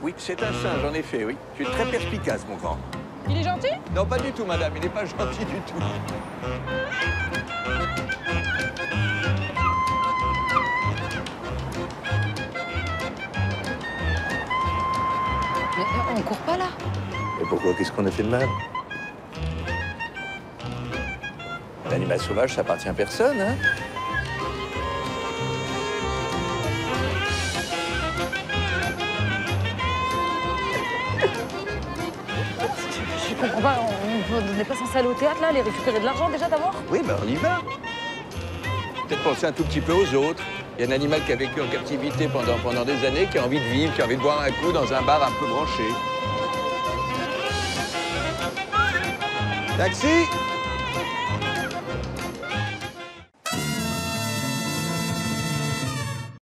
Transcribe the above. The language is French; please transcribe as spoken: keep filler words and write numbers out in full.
Oui, c'est un singe, en effet, oui. Tu es très perspicace, mon grand. Il est gentil? Non, pas du tout, madame. Il n'est pas gentil du tout. Mais on court pas, là. Et pourquoi? Qu'est-ce qu'on a fait de mal? L'animal sauvage, ça appartient à personne, hein? Je comprends pas, on n'est pas censé aller au théâtre, là, aller récupérer de l'argent déjà d'abord? Oui, ben on y va. Peut-être penser un tout petit peu aux autres. Il y a un animal qui a vécu en captivité pendant, pendant des années, qui a envie de vivre, qui a envie de boire un coup dans un bar un peu branché. Taxi!